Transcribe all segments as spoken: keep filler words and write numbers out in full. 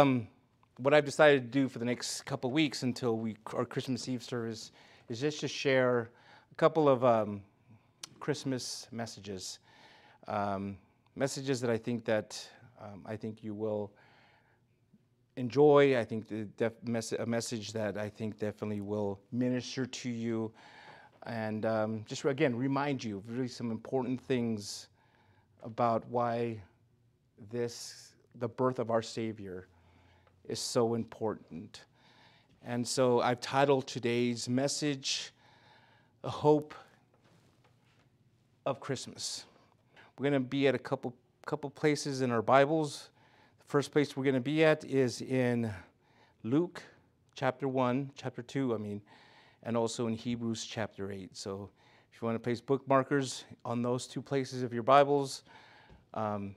um, what I've decided to do for the next couple weeks until we our Christmas Eve service is just to share a couple of um, Christmas messages, um, messages that I think that um, I think you will enjoy. I think the def mes a message that I think definitely will minister to you, and um, just again remind you of really some important things about why this the birth of our Savior is so important. And so I've titled today's message, "The Hope of Christmas." We're going to be at a couple couple places in our Bibles. The first place we're going to be at is in Luke chapter one, chapter two, I mean, and also in Hebrews chapter eight. So if you want to place bookmarkers on those two places of your Bibles, um,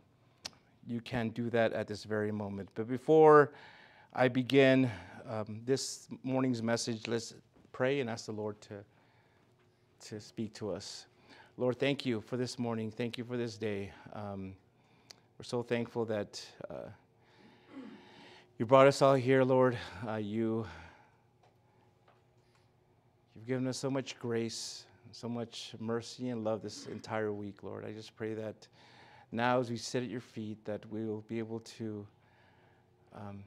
you can do that at this very moment. But before I begin um, this morning's message, let's pray and ask the Lord to, to speak to us. Lord, thank you for this morning. Thank you for this day. Um, we're so thankful that uh, you brought us all here, Lord. Uh, you, you've given us so much grace, so much mercy and love this entire week, Lord. I just pray that now as we sit at your feet, that we will be able to um,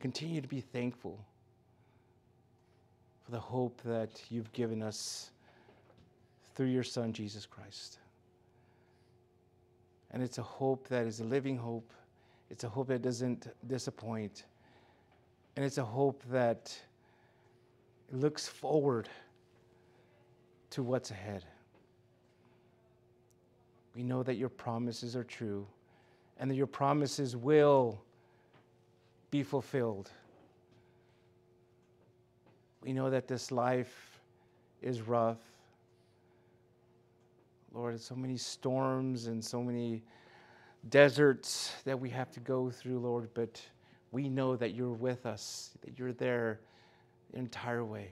continue to be thankful for the hope that you've given us through your Son, Jesus Christ. And it's a hope that is a living hope. It's a hope that doesn't disappoint. And it's a hope that looks forward to what's ahead. We know that your promises are true and that your promises will be fulfilled. We know that this life is rough. Lord, so many storms and so many deserts that we have to go through, Lord, but we know that you're with us, that you're there the entire way.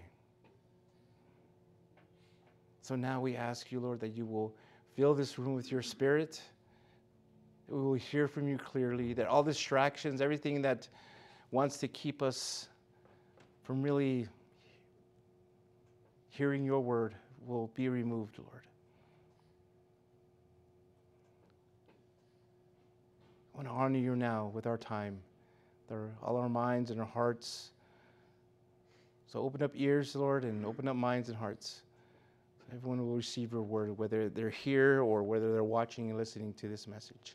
So now we ask you, Lord, that you will fill this room with your Spirit, that we will hear from you clearly, that all distractions, everything that wants to keep us from really hearing your word will be removed, Lord. I want to honor you now with our time, our, all our minds and our hearts. So open up ears, Lord, and open up minds and hearts. Everyone will receive your word, whether they're here or whether they're watching and listening to this message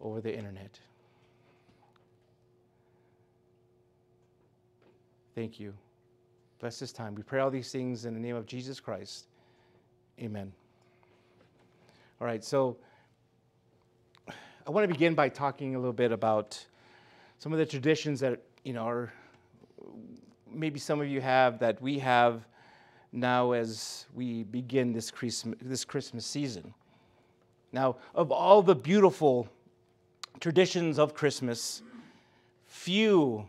over the internet. Thank you. Bless this time. We pray all these things in the name of Jesus Christ. Amen. All right, so I want to begin by talking a little bit about some of the traditions that, you know, are, maybe some of you have, that we have now as we begin this Christmas, this Christmas season. Now, of all the beautiful traditions of Christmas, few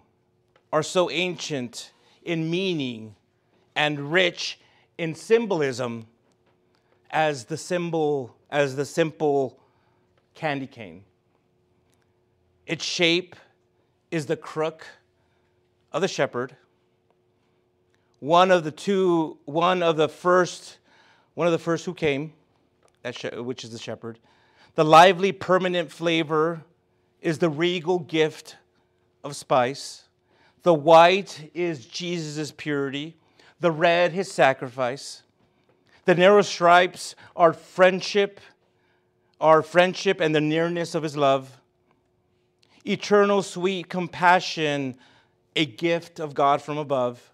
are so ancient in meaning and rich in symbolism as the symbol, as the simple candy cane. Its shape is the crook of the shepherd. One of the two, one of the first, one of the first who came, that she, which is the shepherd. The lively, permanent flavor is the regal gift of spice. The white is Jesus' purity. The red, his sacrifice. The narrow stripes are friendship. Our friendship and the nearness of his love. Eternal sweet compassion, a gift of God from above.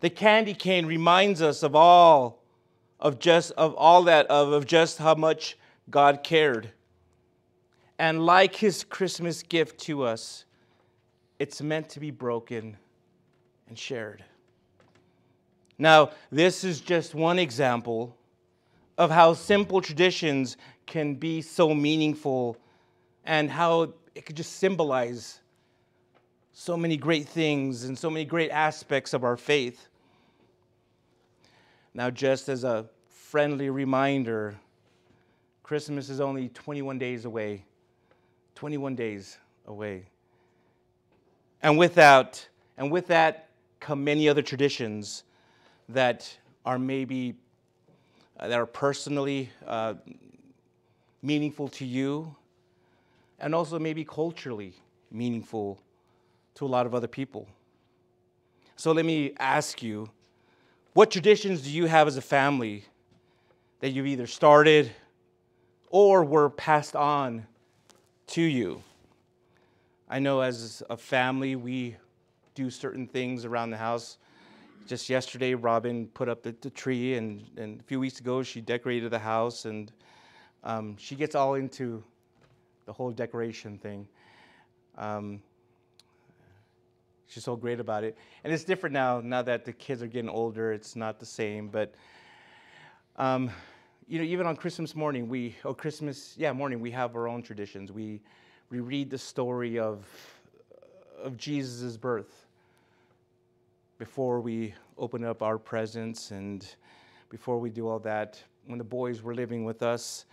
The candy cane reminds us of all of just of all that of, of just how much God cared. And like his Christmas gift to us, it's meant to be broken and shared. Now, this is just one example of how simple traditions can be so meaningful and how it could just symbolize so many great things and so many great aspects of our faith. Now, just as a friendly reminder, Christmas is only twenty-one days away, twenty-one days away. And without, and with that come many other traditions that are maybe, uh, that are personally uh, meaningful to you, and also maybe culturally meaningful to a lot of other people. So let me ask you, what traditions do you have as a family that you've either started or were passed on to you? I know as a family, we do certain things around the house. Just yesterday, Robin put up the, the tree, and, and a few weeks ago, she decorated the house, and um, she gets all into the whole decoration thing. Um, she's so great about it. And it's different now, now that the kids are getting older, it's not the same, but um, you know, even on Christmas morning, we, or Christmas, yeah, morning, we have our own traditions. We We read the story of, of Jesus' birth before we open up our presents, and before we do all that. When the boys were living with us,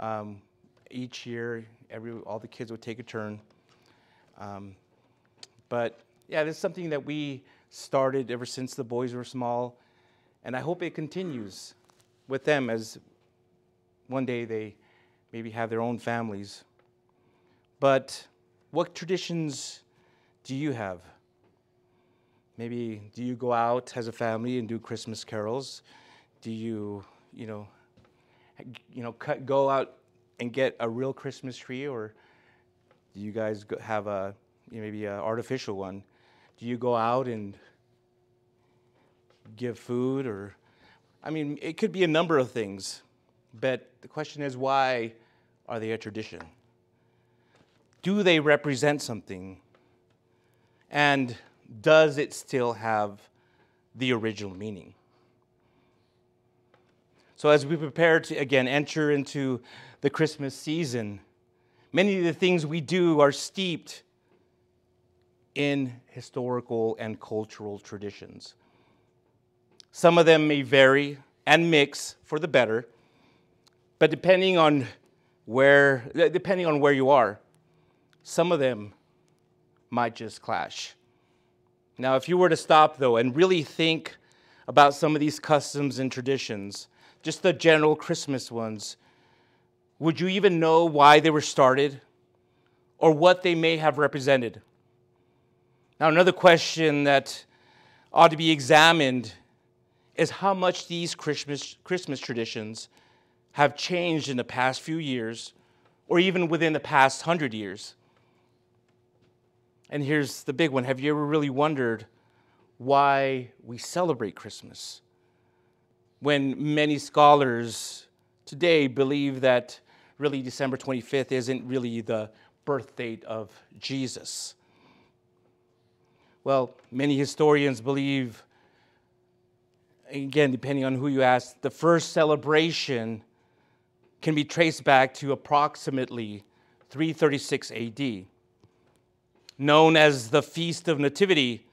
um, each year, every, all the kids would take a turn. Um, but yeah, this is something that we started ever since the boys were small, and I hope it continues with them as one day they maybe have their own families. But what traditions do you have? Maybe do you go out as a family and do Christmas carols? Do you, you know, you know, cut, go out and get a real Christmas tree, or do you guys have a you know, maybe an artificial one? Do you go out and give food, or I mean, it could be a number of things. But the question is, why are they a tradition? Do they represent something? And does it still have the original meaning? So as we prepare to, again, enter into the Christmas season, many of the things we do are steeped in historical and cultural traditions. Some of them may vary and mix for the better, but depending on where, depending on where you are, some of them might just clash. Now, if you were to stop, though, and really think about some of these customs and traditions, just the general Christmas ones, would you even know why they were started or what they may have represented? Now, another question that ought to be examined is how much these Christmas, Christmas traditions have changed in the past few years, or even within the past hundred years. And here's the big one. Have you ever really wondered why we celebrate Christmas, when many scholars today believe that really December twenty-fifth isn't really the birth date of Jesus? Well, many historians believe, again, depending on who you ask, the first celebration can be traced back to approximately three thirty-six A D, known as the Feast of Nativity.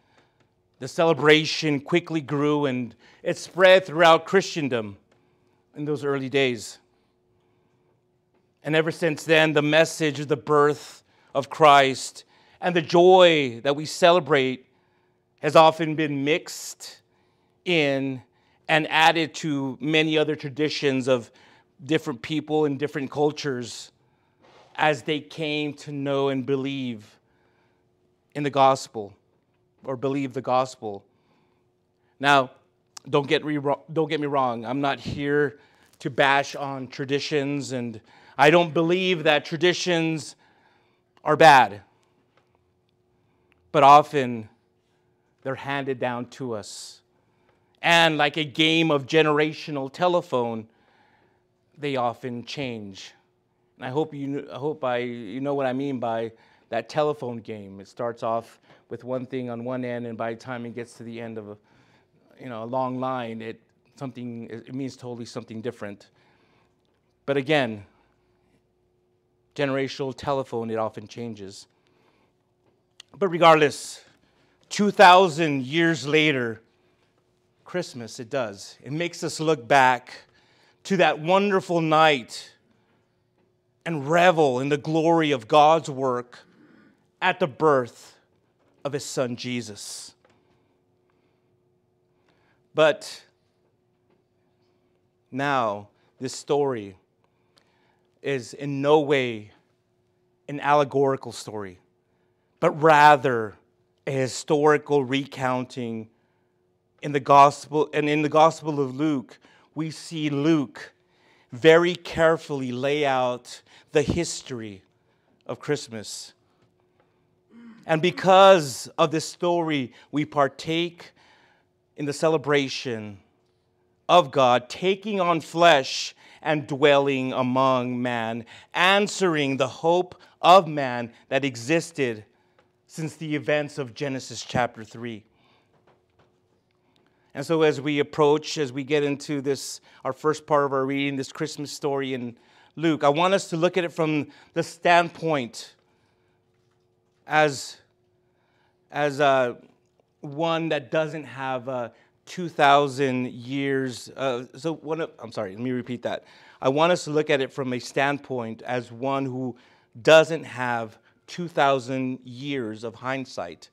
The celebration quickly grew and it spread throughout Christendom in those early days. And ever since then, the message of the birth of Christ and the joy that we celebrate has often been mixed in and added to many other traditions of different people in different cultures as they came to know and believe in the gospel, or believe the gospel. Now, don't get, re don't get me wrong. I'm not here to bash on traditions, and I don't believe that traditions are bad. But often, they're handed down to us. And like a game of generational telephone, they often change. And I hope you, I hope I, you know what I mean by that telephone game. It starts off with one thing on one end, and by the time it gets to the end of a, you know, a long line, it, something, it means totally something different. But again, generational telephone, it often changes. But regardless, two thousand years later, Christmas, it does. It makes us look back to that wonderful night and revel in the glory of God's work at the birth of his son Jesus. But now this story is in no way an allegorical story, but rather a historical recounting. In the gospel, and in the Gospel of Luke, we see Luke very carefully lay out the history of Christmas. And because of this story, we partake in the celebration of God taking on flesh and dwelling among man, answering the hope of man that existed since the events of Genesis chapter three. And so as we approach, as we get into this, our first part of our reading, this Christmas story in Luke, I want us to look at it from the standpoint as, as uh, one that doesn't have uh, two thousand years. Uh, so one of, I'm sorry, let me repeat that. I want us to look at it from a standpoint as one who doesn't have two thousand years of hindsight,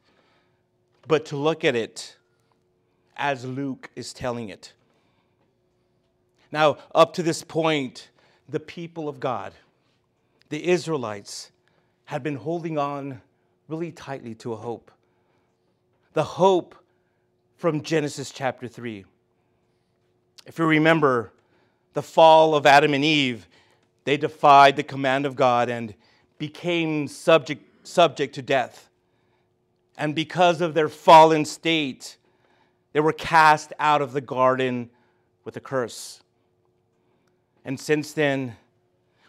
but to look at it as Luke is telling it. Now, up to this point, the people of God, the Israelites, had been holding on really tightly to a hope. The hope from Genesis chapter three. If you remember, the fall of Adam and Eve, they defied the command of God and became subject, subject to death. And because of their fallen state, they were cast out of the garden with a curse. And since then,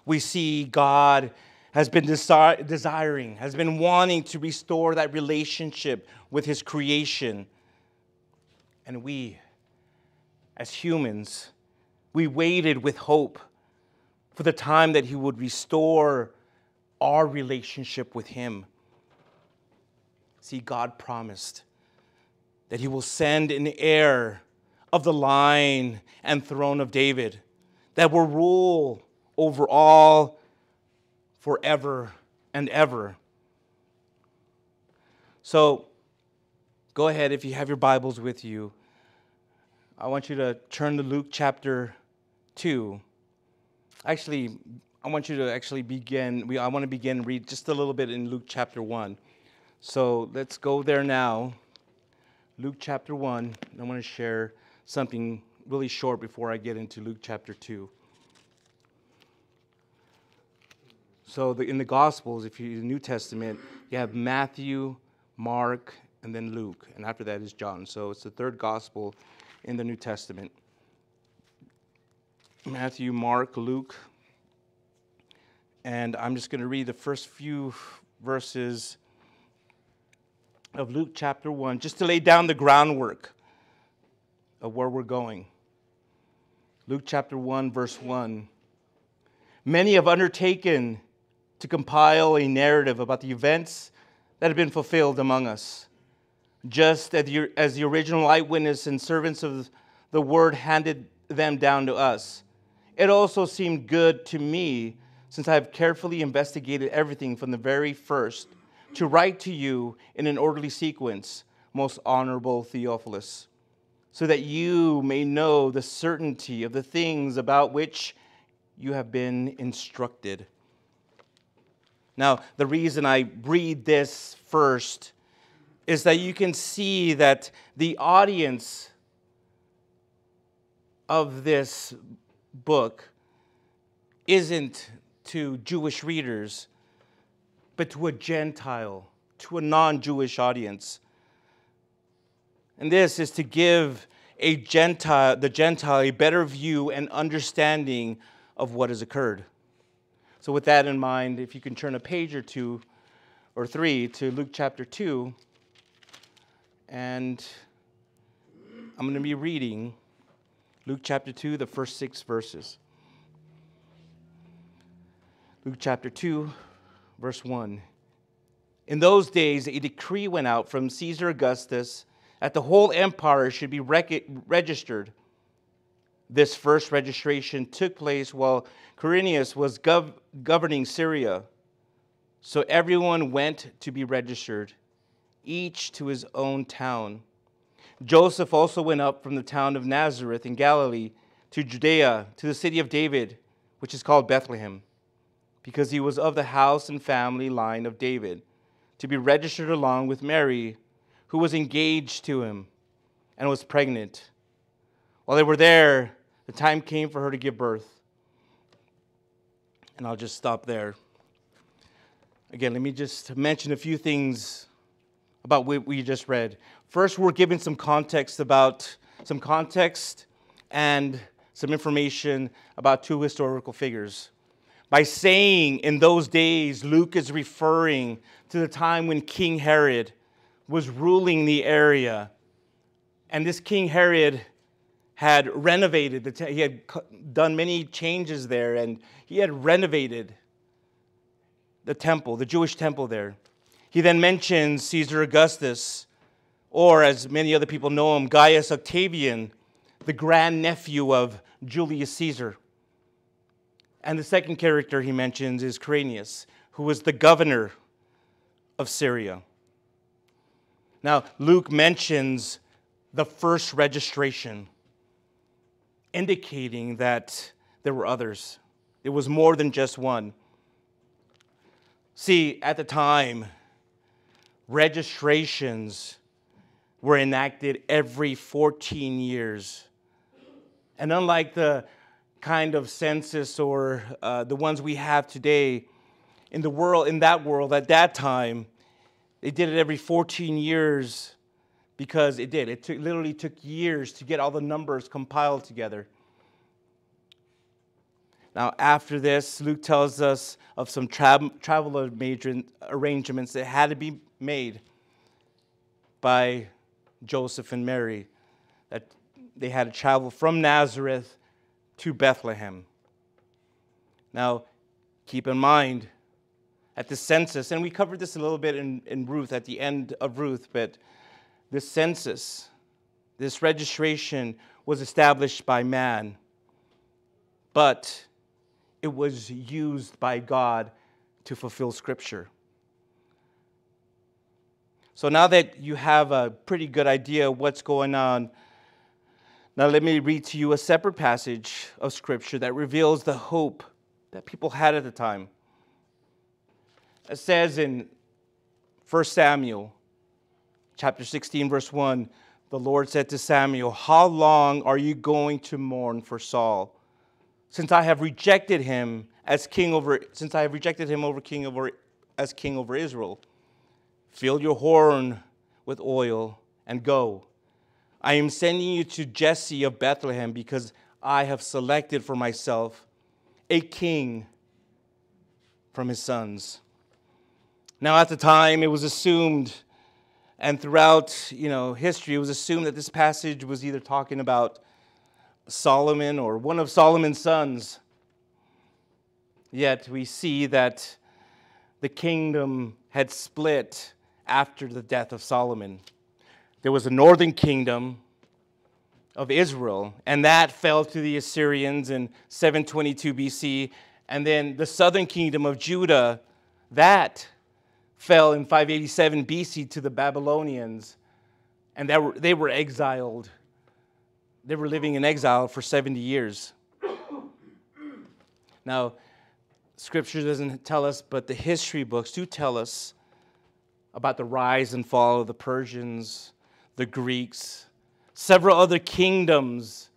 we see God has been desi- desiring, has been wanting to restore that relationship with his creation. And we, as humans, we waited with hope for the time that he would restore our relationship with him. See, God promised that he will send an heir of the line and throne of David that will rule over all forever and ever. So go ahead, if you have your Bibles with you, I want you to turn to Luke chapter two. Actually, I want you to actually begin, we, I want to begin and read just a little bit in Luke chapter one. So let's go there now. Luke chapter one, I want to share something really short before I get into Luke chapter two. So the, in the Gospels, if you the New Testament, you have Matthew, Mark, and then Luke. And after that is John. So it's the third Gospel in the New Testament. Matthew, Mark, Luke. And I'm just going to read the first few verses of Luke chapter one, just to lay down the groundwork of where we're going. Luke chapter one, verse one. Many have undertaken to compile a narrative about the events that have been fulfilled among us, just as the, as the original eyewitness and servants of the word handed them down to us. It also seemed good to me, since I have carefully investigated everything from the very first, to write to you in an orderly sequence, most honorable Theophilus, so that you may know the certainty of the things about which you have been instructed. Now, the reason I read this first is that you can see that the audience of this book isn't to Jewish readers, but to a Gentile, to a non-Jewish audience. And this is to give a Gentile, the Gentile a better view and understanding of what has occurred. So with that in mind, if you can turn a page or two or three to Luke chapter two, and I'm going to be reading Luke chapter two, the first six verses. Luke chapter two, verse one. In those days, a decree went out from Caesar Augustus that the whole empire should be rec- registered. This first registration took place while Quirinius was gov- governing Syria. So everyone went to be registered, each to his own town. Joseph also went up from the town of Nazareth in Galilee to Judea, to the city of David, which is called Bethlehem, because he was of the house and family line of David, to be registered along with Mary, who was engaged to him and was pregnant. While they were there, the time came for her to give birth. And I'll just stop there. Again, let me just mention a few things about what we just read. First, we're given some context about some context and some information about two historical figures. By saying in those days, Luke is referring to the time when King Herod was ruling the area. And this King Herod had renovated, the t- he had done many changes there, and he had renovated the temple, the Jewish temple there. He then mentions Caesar Augustus, or as many other people know him, Gaius Octavian, the grandnephew of Julius Caesar. And the second character he mentions is Quirinius, who was the governor of Syria. Now, Luke mentions the first registration, indicating that there were others. It was more than just one. See, at the time, registrations were enacted every fourteen years. And unlike the kind of census or uh, the ones we have today, in the world, in that world at that time, they did it every fourteen years because it did. It took, literally took years to get all the numbers compiled together. Now, after this, Luke tells us of some tra- travel arrangements that had to be made by Joseph and Mary, that they had to travel from Nazareth to Bethlehem. Now, keep in mind, at the census, and we covered this a little bit in, in Ruth, at the end of Ruth, but the census, this registration was established by man, but it was used by God to fulfill Scripture. So now that you have a pretty good idea of what's going on, now let me read to you a separate passage of Scripture that reveals the hope that people had at the time. It says in First Samuel chapter sixteen, verse one, the Lord said to Samuel, "How long are you going to mourn for Saul? Since I have rejected him as king over, since I have rejected him over king over, as king over Israel, fill your horn with oil and go. I am sending you to Jesse of Bethlehem because I have selected for myself a king from his sons." Now, at the time, it was assumed, and throughout you know history, it was assumed that this passage was either talking about Solomon or one of Solomon's sons. Yet we see that the kingdom had split after the death of Solomon. There was a northern kingdom of Israel, and that fell to the Assyrians in seven twenty-two B C, and then the southern kingdom of Judah, that fell in five eighty-seven B C to the Babylonians, and they were, they were exiled. They were living in exile for seventy years. Now, Scripture doesn't tell us, but the history books do tell us about the rise and fall of the Persians, the Greeks, several other kingdoms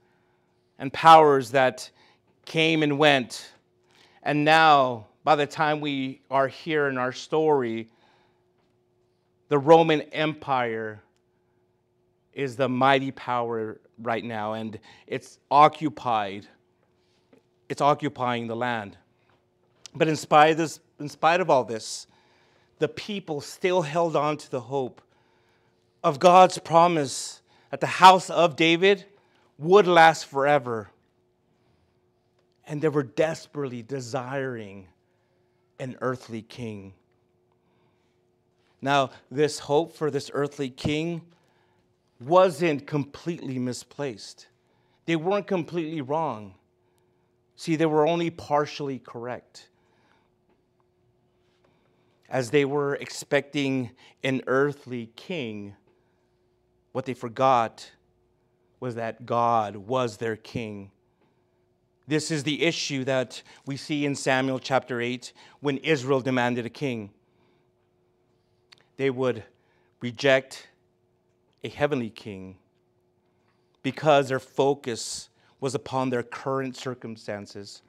and powers that came and went. And now, by the time we are here in our story, the Roman Empire is the mighty power right now, and it's occupied. It's occupying the land. But in spite of this, in spite of all this, the people still held on to the hope of God's promise that the house of David would last forever. And they were desperately desiring an earthly king. Now, this hope for this earthly king wasn't completely misplaced. They weren't completely wrong. See, they were only partially correct. as they were expecting an earthly king, what they forgot was that God was their king. This is the issue that we see in Samuel chapter eight when Israel demanded a king. They would reject a heavenly king because their focus was upon their current circumstances,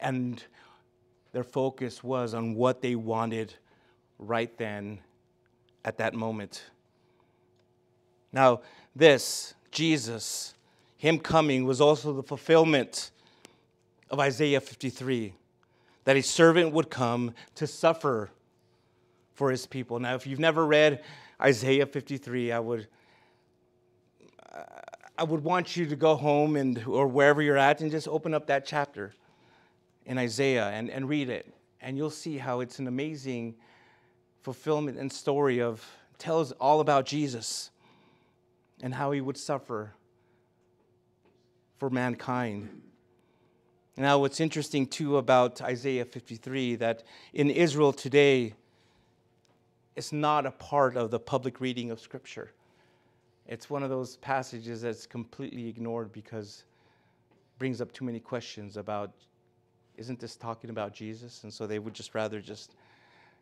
and their focus was on what they wanted right then at that moment. Now, this, Jesus, him coming was also the fulfillment of Isaiah fifty-three, that a servant would come to suffer for his people. Now, if you've never read Isaiah fifty-three, I would I would want you to go home and or wherever you're at and just open up that chapter in Isaiah and, and read it. And you'll see how it's an amazing fulfillment and story of, tells all about Jesus and how he would suffer for mankind. Now, what's interesting too about Isaiah fifty-three, that in Israel today, it's not a part of the public reading of Scripture. It's one of those passages that's completely ignored because it brings up too many questions about, isn't this talking about Jesus? And so they would just rather just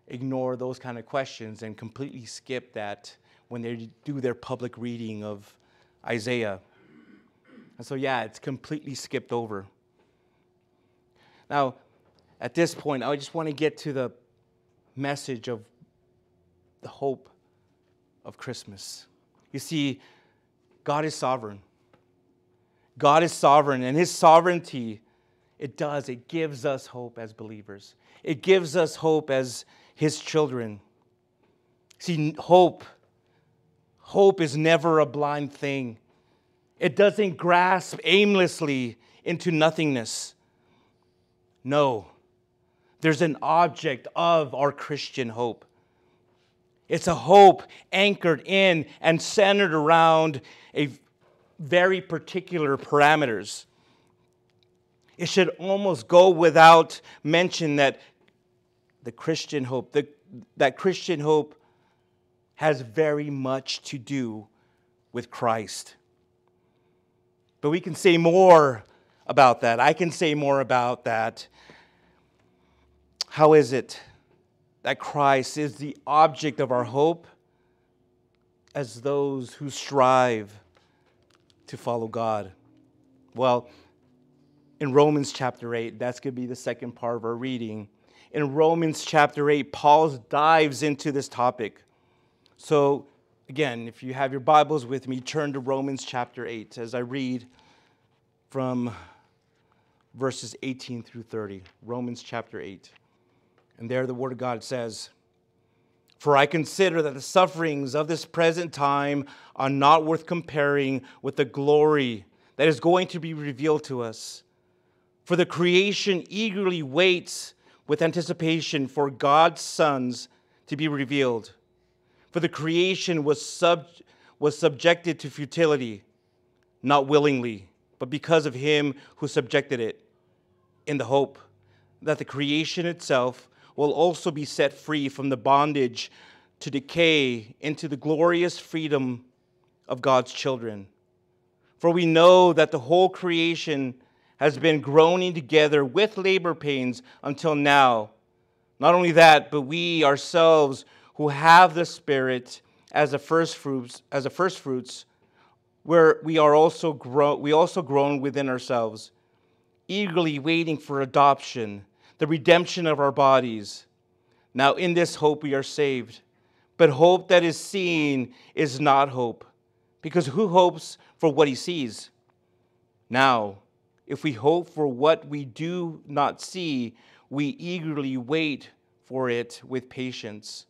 ignore those kind of questions and completely skip that when they do their public reading of Isaiah. And so, yeah, it's completely skipped over. Now, at this point, I just want to get to the message of the hope of Christmas. You see, God is sovereign. God is sovereign, and his sovereignty, it does. It gives us hope as believers. It gives us hope as his children. See, hope, hope is never a blind thing. It doesn't grasp aimlessly into nothingness. No, there's an object of our Christian hope. It's a hope anchored in and centered around a very particular parameters. It should almost go without mention that the Christian hope, the, that Christian hope has very much to do with Christ. But we can say more about that. I can say more about that. How is it that Christ is the object of our hope as those who strive to follow God? Well, in Romans chapter eight, that's going to be the second part of our reading. In Romans chapter eight, Paul dives into this topic. So, again, if you have your Bibles with me, turn to Romans chapter eight as I read from verses eighteen through thirty. Romans chapter eight. And there the Word of God says, "For I consider that the sufferings of this present time are not worth comparing with the glory that is going to be revealed to us. For the creation eagerly waits with anticipation for God's sons to be revealed. For the creation was sub- was subjected to futility, not willingly, but because of him who subjected it, in the hope that the creation itself will also be set free from the bondage to decay into the glorious freedom of God's children. For we know that the whole creation has been groaning together with labor pains until now. Not only that, but we ourselves who have the Spirit as the first fruits, as the first fruits, where we are also gro- we also groan within ourselves, eagerly waiting for adoption, the redemption of our bodies. Now in this hope we are saved. But hope that is seen is not hope, because who hopes for what he sees? Now, if we hope for what we do not see, we eagerly wait for it with patience.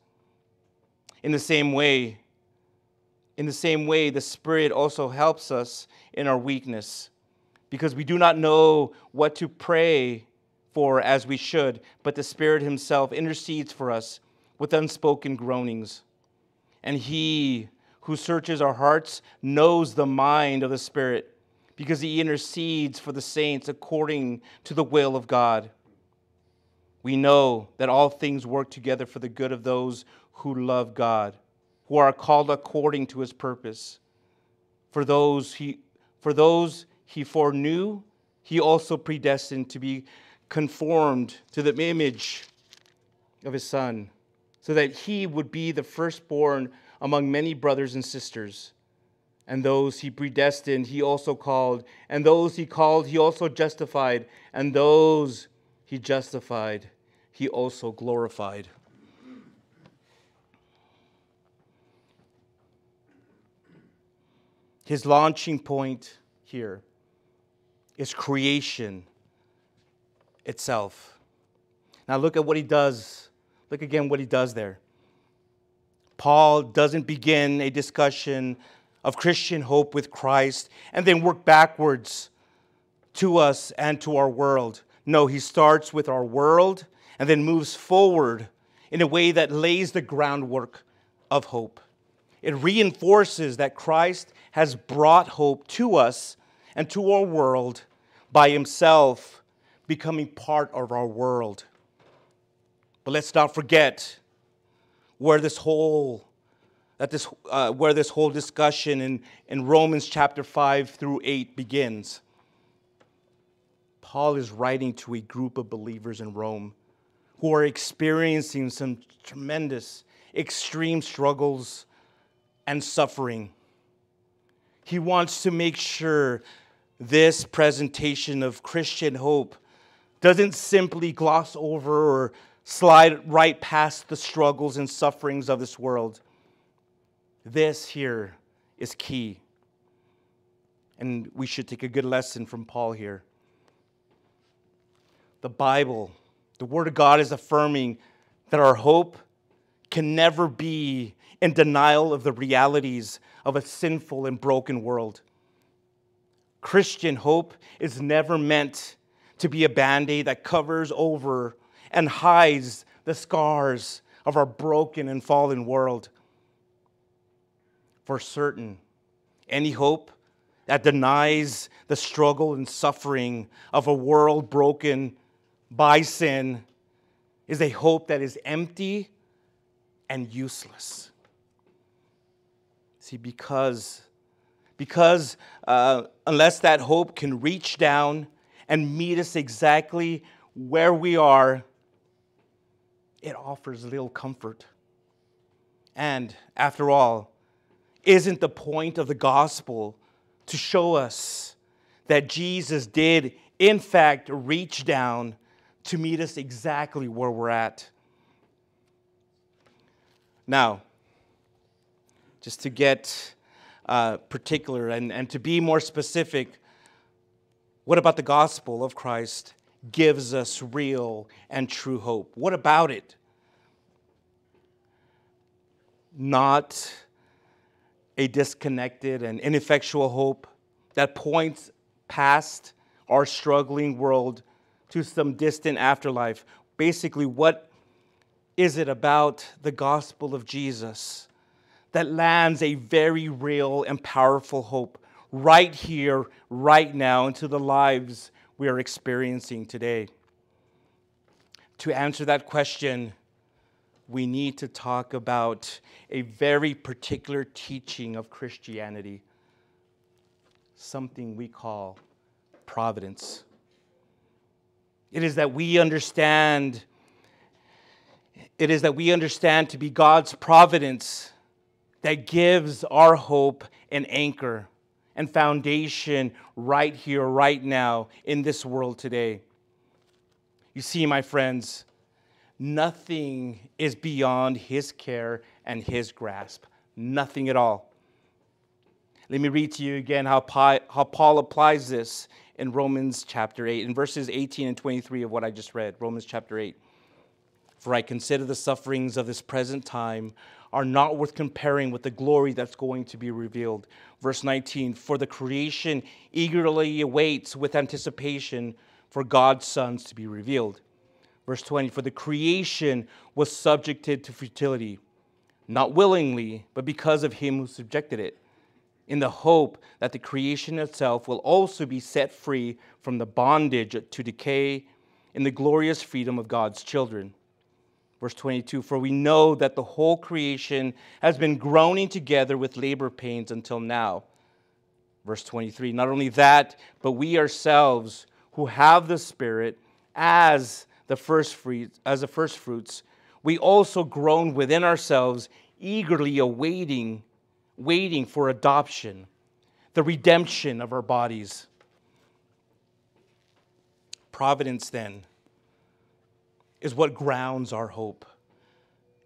In the same way, in the same way, the Spirit also helps us in our weakness, because we do not know what to pray for as we should, but the Spirit himself intercedes for us with unspoken groanings. And he who searches our hearts knows the mind of the Spirit, because he intercedes for the saints according to the will of God. We know that all things work together for the good of those who love God, who are called according to his purpose. For those he, for those he foreknew, he also predestined to be conformed to the image of his Son, so that he would be the firstborn among many brothers and sisters. And those he predestined, he also called. And those he called, he also justified. And those he justified, he also glorified. His launching point here is creation itself. Now look at what he does. Look again what he does there. Paul doesn't begin a discussion of Christian hope with Christ and then work backwards to us and to our world. No, he starts with our world and then moves forward in a way that lays the groundwork of hope. It reinforces that Christ has brought hope to us and to our world by himself becoming part of our world. But let's not forget where this whole That this, uh, where this whole discussion in, in Romans chapter five through eight begins. Paul is writing to a group of believers in Rome who are experiencing some tremendous, extreme struggles and suffering. He wants to make sure this presentation of Christian hope doesn't simply gloss over or slide right past the struggles and sufferings of this world. This here is key. And we should take a good lesson from Paul here. The Bible, the Word of God, is affirming that our hope can never be in denial of the realities of a sinful and broken world. Christian hope is never meant to be a band-aid that covers over and hides the scars of our broken and fallen world. For certain, any hope that denies the struggle and suffering of a world broken by sin is a hope that is empty and useless. See, because, because uh, unless that hope can reach down and meet us exactly where we are, it offers little comfort. And after all, isn't the point of the gospel to show us that Jesus did, in fact, reach down to meet us exactly where we're at? Now, just to get uh, particular and, and to be more specific, what about the gospel of Christ gives us real and true hope? What about it? Not a disconnected and ineffectual hope that points past our struggling world to some distant afterlife. Basically, what is it about the gospel of Jesus that lands a very real and powerful hope right here, right now, into the lives we are experiencing today? To answer that question, we need to talk about a very particular teaching of Christianity, something we call providence. It is that we understand, it is that we understand to be God's providence that gives our hope an anchor and foundation right here, right now, in this world today. You see, my friends, nothing is beyond his care and his grasp. Nothing at all. Let me read to you again how Paul applies this in Romans chapter eight, in verses eighteen and twenty-three of what I just read, Romans chapter eight. For I consider the sufferings of this present time are not worth comparing with the glory that's going to be revealed. Verse nineteen, for the creation eagerly awaits with anticipation for God's sons to be revealed. Verse twenty, for the creation was subjected to futility, not willingly, but because of him who subjected it, in the hope that the creation itself will also be set free from the bondage to decay in the glorious freedom of God's children. Verse twenty-two, for we know that the whole creation has been groaning together with labor pains until now. Verse twenty-three, not only that, but we ourselves who have the Spirit as the first fruits, as the first fruits, we also groan within ourselves, eagerly awaiting, waiting for adoption, the redemption of our bodies. Providence, then, is what grounds our hope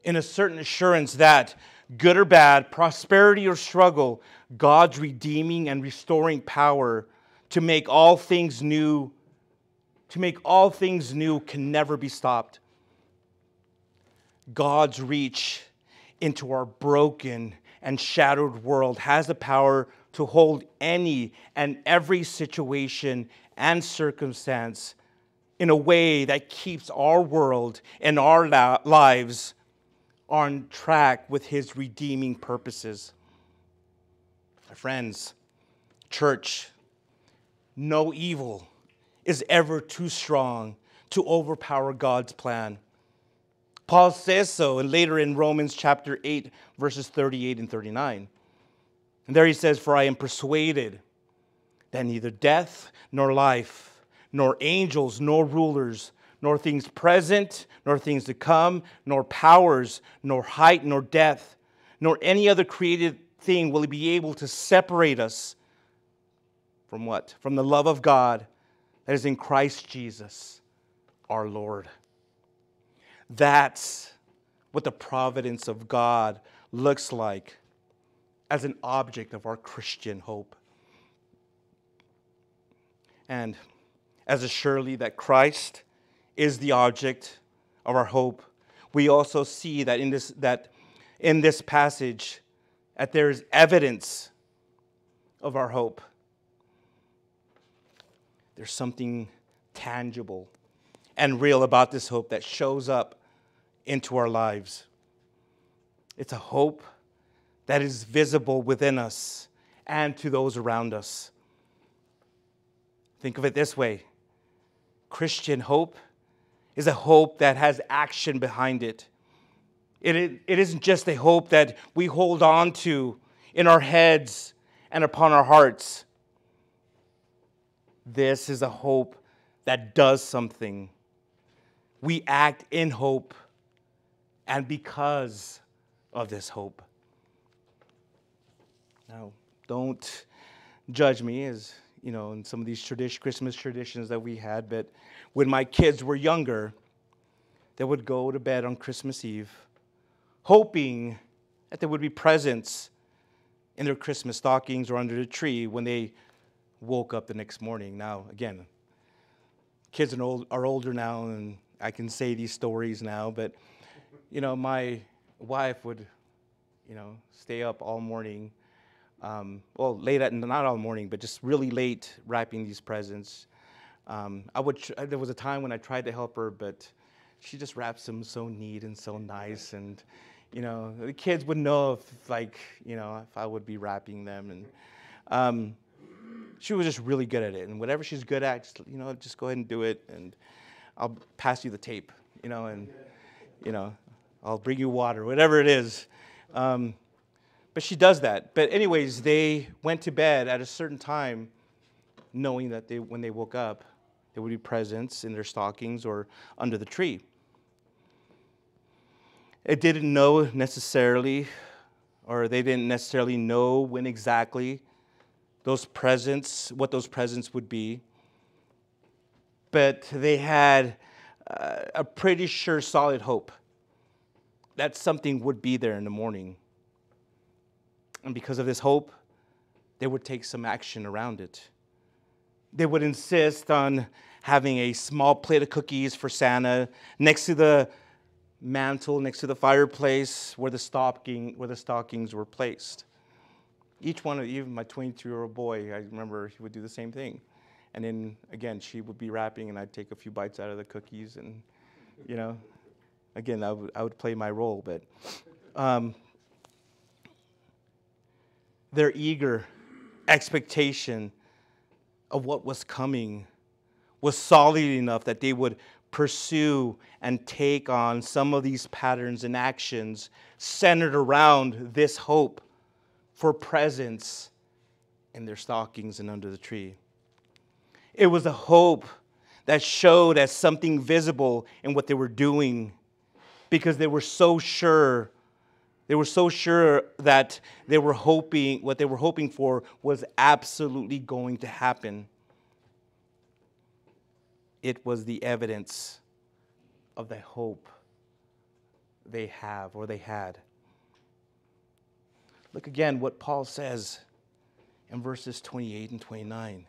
in a certain assurance that, good or bad, prosperity or struggle, God's redeeming and restoring power to make all things new, to make all things new can never be stopped. God's reach into our broken and shattered world has the power to hold any and every situation and circumstance in a way that keeps our world and our lives on track with His redeeming purposes. My friends, church, no evil is ever too strong to overpower God's plan. Paul says so, and later in Romans chapter eight, verses thirty-eight and thirty-nine. And there he says, for I am persuaded that neither death nor life, nor angels, nor rulers, nor things present, nor things to come, nor powers, nor height, nor depth, nor any other created thing will be able to separate us from what? From the love of God that is in Christ Jesus, our Lord. That's what the providence of God looks like as an object of our Christian hope. And as assuredly that Christ is the object of our hope, we also see that in this, that in this passage that there is evidence of our hope. There's something tangible and real about this hope that shows up into our lives. It's a hope that is visible within us and to those around us. Think of it this way. Christian hope is a hope that has action behind it. It, it. it isn't just a hope that we hold on to in our heads and upon our hearts. This is a hope that does something. We act in hope and because of this hope. Now, don't judge me as... you know, in some of these tradition, Christmas traditions that we had, but when my kids were younger, they would go to bed on Christmas Eve, hoping that there would be presents in their Christmas stockings or under the tree when they woke up the next morning. Now, again, kids are, old, are older now, and I can say these stories now, but, you know, my wife would, you know, stay up all morning. Um, well, late at, not all morning, but just really late wrapping these presents. Um, I would, there was a time when I tried to help her, but she just wraps them so neat and so nice. And, you know, the kids would know if, like, you know, if I would be wrapping them. And um, she was just really good at it. And whatever she's good at, just, you know, just go ahead and do it. And I'll pass you the tape, you know, and, you know, I'll bring you water, whatever it is. Um, But she does that. But anyways, they went to bed at a certain time knowing that they, when they woke up, there would be presents in their stockings or under the tree. It didn't know necessarily, or they didn't necessarily know when exactly those presents, what those presents would be. But they had uh, a pretty sure solid hope that something would be there in the morning. And because of this hope, they would take some action around it. They would insist on having a small plate of cookies for Santa next to the mantle, next to the fireplace where the, stocking, where the stockings were placed. Each one of even my twenty-two-year-old boy, I remember he would do the same thing. And then, again, she would be wrapping, and I'd take a few bites out of the cookies. And, you know, again, I would, I would play my role. But... Um, their eager expectation of what was coming was solid enough that they would pursue and take on some of these patterns and actions centered around this hope for presents in their stockings and under the tree. It was a hope that showed as something visible in what they were doing, because they were so sure, they were so sure that they were hoping, what they were hoping for was absolutely going to happen. It was the evidence of the hope they have or they had. Look again what Paul says in verses twenty-eight and twenty-nine.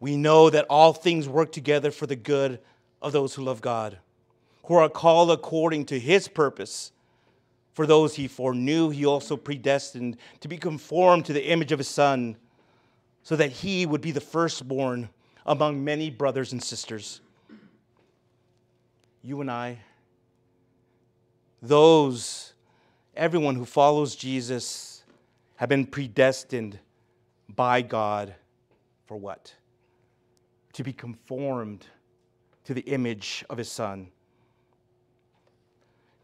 We know that all things work together for the good of those who love God, who are called according to his purpose. For those he foreknew, he also predestined to be conformed to the image of his Son, so that he would be the firstborn among many brothers and sisters. You and I, those, everyone who follows Jesus, have been predestined by God for what? To be conformed to the image of his Son.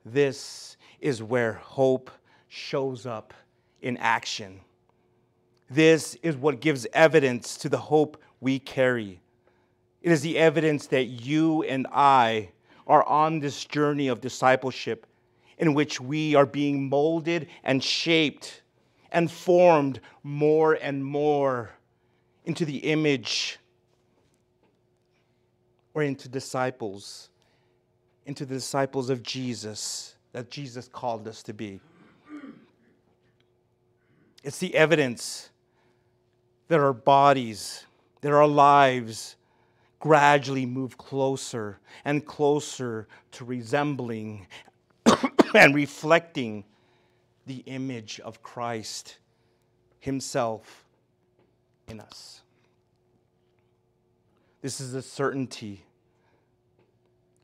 This is where hope shows up in action. This is what gives evidence to the hope we carry. It is the evidence that you and I are on this journey of discipleship, in which we are being molded and shaped and formed more and more into the image, or into disciples, into the disciples of Jesus that Jesus called us to be. It's the evidence that our bodies, that our lives gradually move closer and closer to resembling and reflecting the image of Christ himself in us. This is a certainty.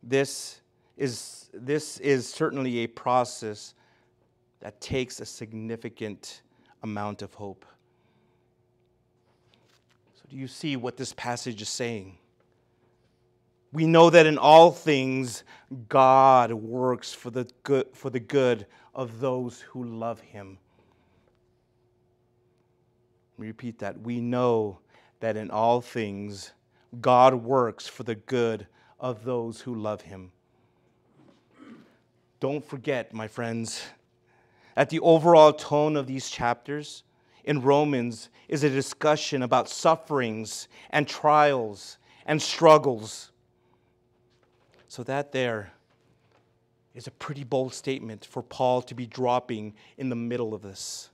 This is, this is certainly a process that takes a significant amount of hope. So do you see what this passage is saying? We know that in all things, God works for the good, for the good of those who love him. Let me repeat that. We know that in all things, God works for the good of those who love him. Don't forget, my friends, that the overall tone of these chapters in Romans is a discussion about sufferings and trials and struggles. So that there is a pretty bold statement for Paul to be dropping in the middle of this.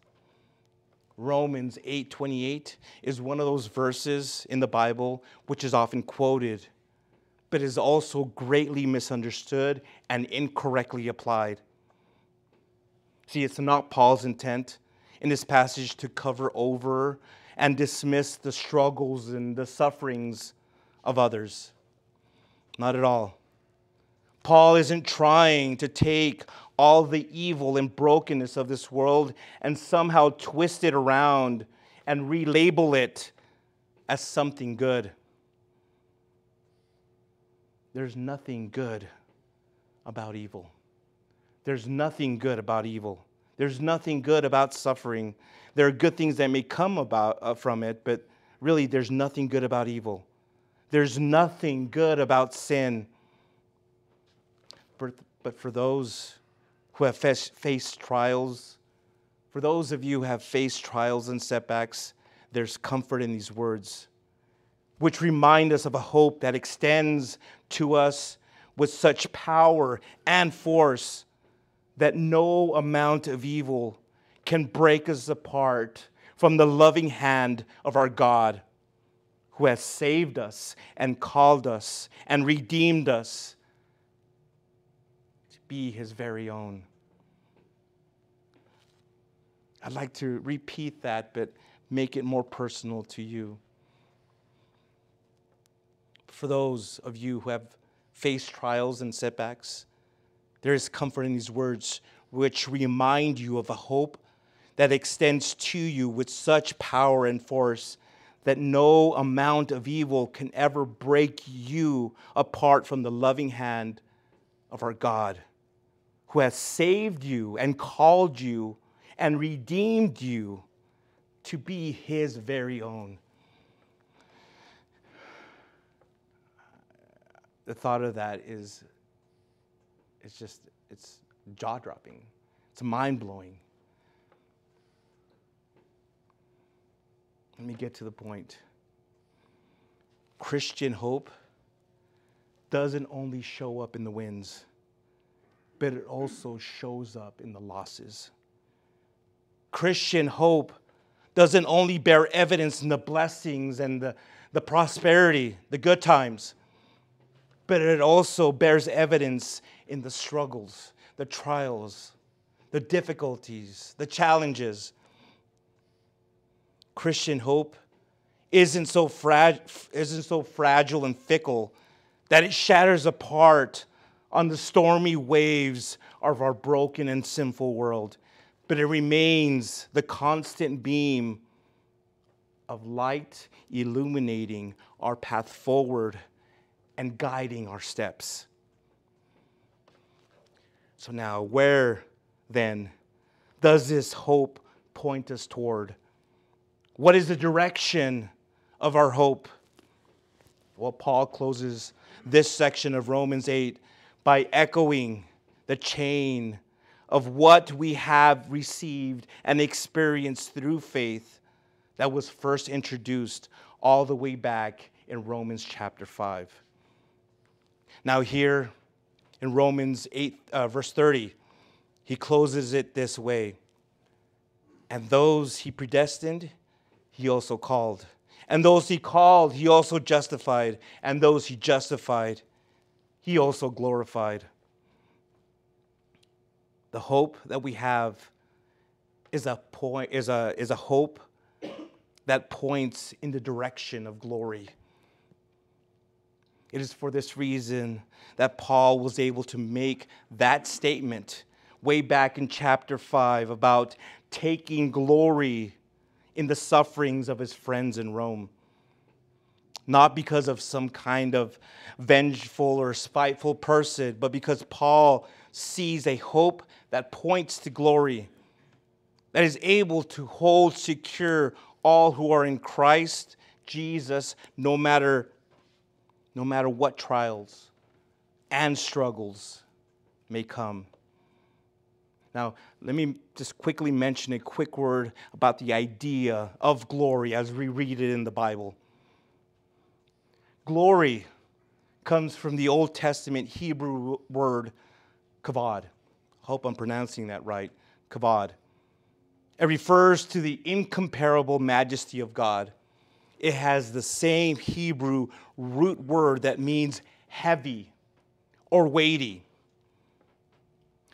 Romans eight twenty-eight is one of those verses in the Bible which is often quoted, but is also greatly misunderstood and incorrectly applied. See, it's not Paul's intent in this passage to cover over and dismiss the struggles and the sufferings of others. Not at all. Paul isn't trying to take all the evil and brokenness of this world and somehow twist it around and relabel it as something good. There's nothing good about evil. There's nothing good about evil. There's nothing good about suffering. There are good things that may come about uh, from it, but really there's nothing good about evil. There's nothing good about sin. But for those who have faced trials, for those of you who have faced trials and setbacks, there's comfort in these words, which remind us of a hope that extends to us with such power and force that no amount of evil can break us apart from the loving hand of our God, who has saved us and called us and redeemed us be his very own. I'd like to repeat that, but make it more personal to you. For those of you who have faced trials and setbacks, there is comfort in these words, which remind you of a hope that extends to you with such power and force that no amount of evil can ever break you apart from the loving hand of our God, who has saved you and called you and redeemed you to be His very own. The thought of that is, it's just, it's jaw-dropping. It's mind-blowing. Let me get to the point. Christian hope doesn't only show up in the wins, but it also shows up in the losses. Christian hope doesn't only bear evidence in the blessings and the, the prosperity, the good times, but it also bears evidence in the struggles, the trials, the difficulties, the challenges. Christian hope isn't so, frag- isn't so fragile and fickle that it shatters apart on the stormy waves of our broken and sinful world, but it remains the constant beam of light illuminating our path forward and guiding our steps. So now, where then does this hope point us toward? What is the direction of our hope? Well, Paul closes this section of Romans eight by echoing the chain of what we have received and experienced through faith that was first introduced all the way back in Romans chapter five. Now here in Romans eight, uh, verse thirty, he closes it this way. And those he predestined, he also called. And those he called, he also justified. And those he justified, he also glorified. The hope that we have is a, point, is a, is a hope that points in the direction of glory. It is for this reason that Paul was able to make that statement way back in chapter five about taking glory in the sufferings of his friends in Rome. Not because of some kind of vengeful or spiteful person, but because Paul sees a hope that points to glory, that is able to hold secure all who are in Christ Jesus, no matter No matter what trials and struggles may come. Now, let me just quickly mention a quick word about the idea of glory as we read it in the Bible. Glory comes from the Old Testament Hebrew word kavod. I hope I'm pronouncing that right, kavod. It refers to the incomparable majesty of God. It has the same Hebrew root word that means heavy or weighty.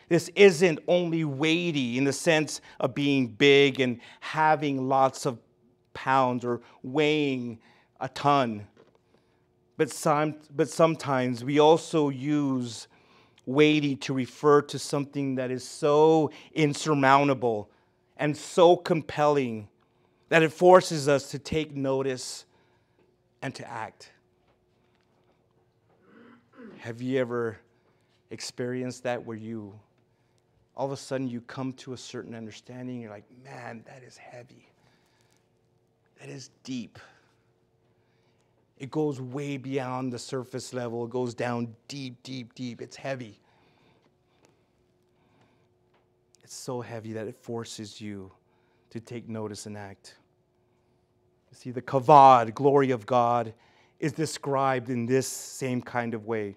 This isn't only weighty in the sense of being big and having lots of pounds or weighing a ton, but, some, but sometimes we also use weighty to refer to something that is so insurmountable and so compelling that it forces us to take notice and to act. Have you ever experienced that where you, all of a sudden you come to a certain understanding, you're like, man, that is heavy. That is deep. It goes way beyond the surface level. It goes down deep, deep, deep. It's heavy. It's so heavy that it forces you to take notice and act. You see, the kavod, glory of God, is described in this same kind of way.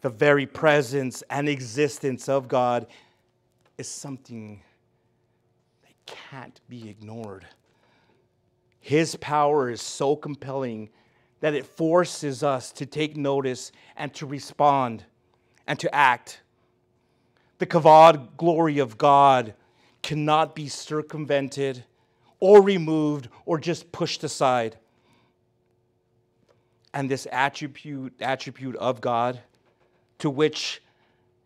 The very presence and existence of God is something that can't be ignored. His power is so compelling that it forces us to take notice and to respond and to act. The kavod, glory of God, cannot be circumvented or removed or just pushed aside. And this attribute, attribute of God to which,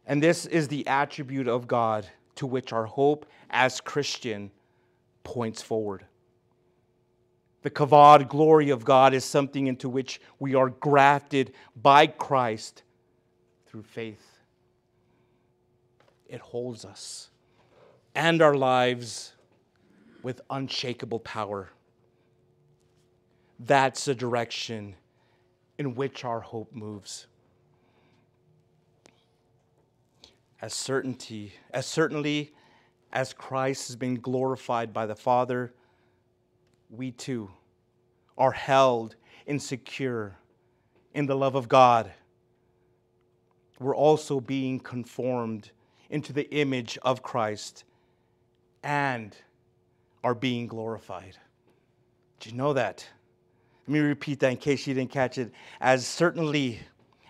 and this is the attribute of God to which our hope as Christian points forward. The kavod, glory of God, is something into which we are grafted by Christ through faith. It holds us and our lives with unshakable power. That's the direction in which our hope moves. As certainty, as certainly as Christ has been glorified by the Father, we too are held insecure in the love of God. We're also being conformed into the image of Christ and are being glorified. Did you know that? Let me repeat that in case you didn't catch it. As certainly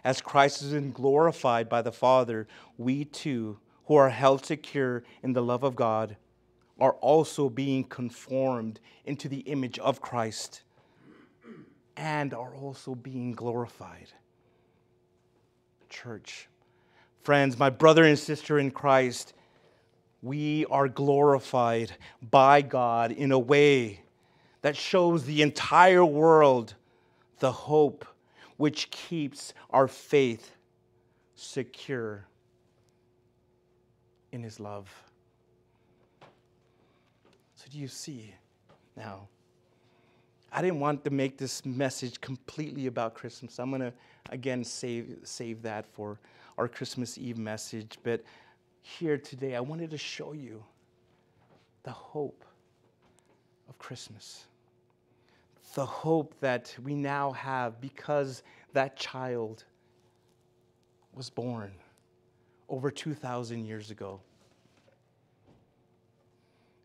as Christ has been glorified by the Father, we too who are held secure in the love of God are also being conformed into the image of Christ and are also being glorified. Church, friends, my brother and sister in Christ, we are glorified by God in a way that shows the entire world the hope which keeps our faith secure in His love. So do you see now? I didn't want to make this message completely about Christmas. I'm going to, again, save, save that for our Christmas Eve message. But here today, I wanted to show you the hope of Christmas. The hope that we now have because that child was born over two thousand years ago.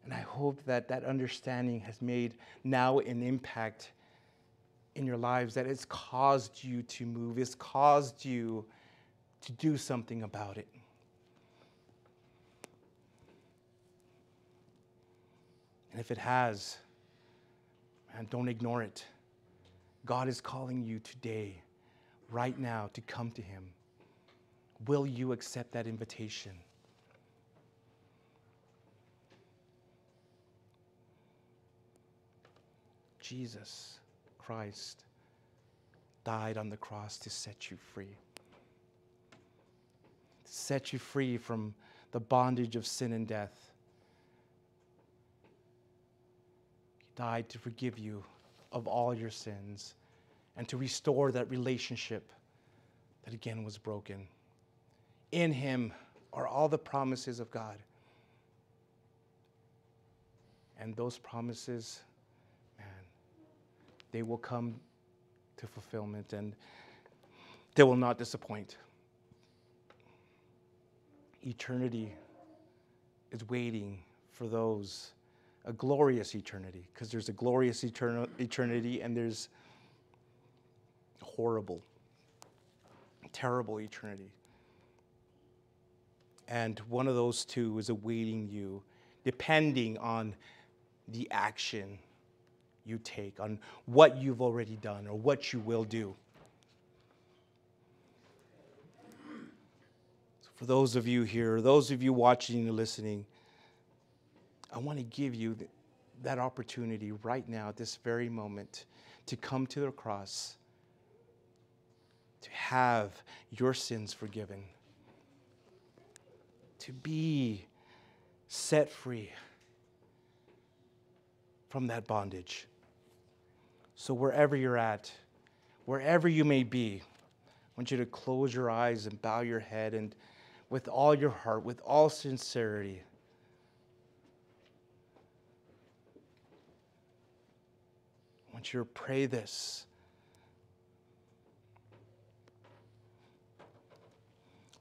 And I hope that that understanding has made now an impact in your lives, that it's caused you to move, it's caused you to do something about it. And if it has, man, don't ignore it. God is calling you today, right now, to come to Him. Will you accept that invitation? Jesus Christ died on the cross to set you free. To set you free from the bondage of sin and death. He died to forgive you of all your sins and to restore that relationship that again was broken. In Him are all the promises of God. And those promises, they will come to fulfillment and they will not disappoint. Eternity is waiting for those, a glorious eternity, because there's a glorious eternal eternity and there's a horrible, terrible eternity. And one of those two is awaiting you, depending on the action you take, on what you've already done or what you will do. So for those of you here, those of you watching and listening, I want to give you th- that opportunity right now, at this very moment, to come to the cross, to have your sins forgiven, to be set free from that bondage. So wherever you're at, wherever you may be, I want you to close your eyes and bow your head, and with all your heart, with all sincerity, I want you to pray this.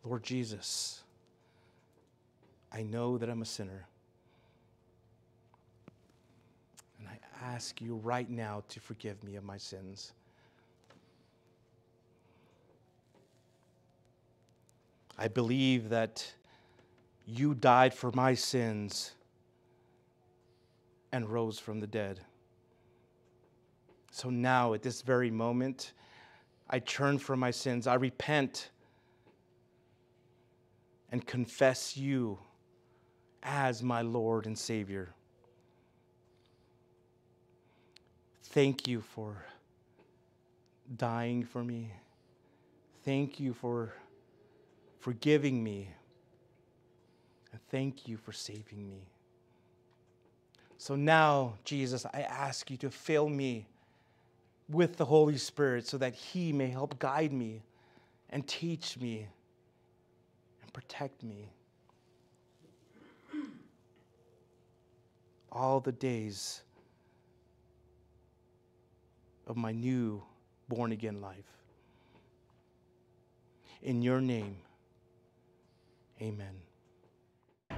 Lord Jesus, I know that I'm a sinner. And I ask you right now to forgive me of my sins. I believe that you died for my sins and rose from the dead. So now, at this very moment, I turn from my sins. I repent and confess you as my Lord and Savior. Thank you for dying for me. Thank you for forgiving me. And thank you for saving me. So now, Jesus, I ask you to fill me with the Holy Spirit so that he may help guide me and teach me and protect me all the days of my new born-again life. In your name, amen.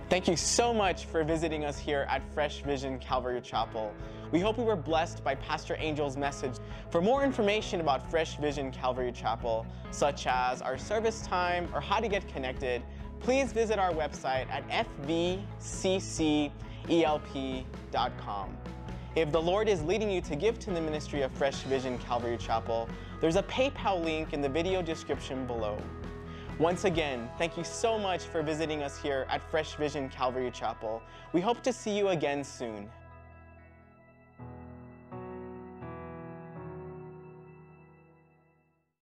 Thank you so much for visiting us here at Fresh Vision Calvary Chapel. We hope you were blessed by Pastor Angel's message. For more information about Fresh Vision Calvary Chapel, such as our service time or how to get connected, please visit our website at f v c c e l p dot com. If the Lord is leading you to give to the ministry of Fresh Vision Calvary Chapel, there's a PayPal link in the video description below. Once again, thank you so much for visiting us here at Fresh Vision Calvary Chapel. We hope to see you again soon.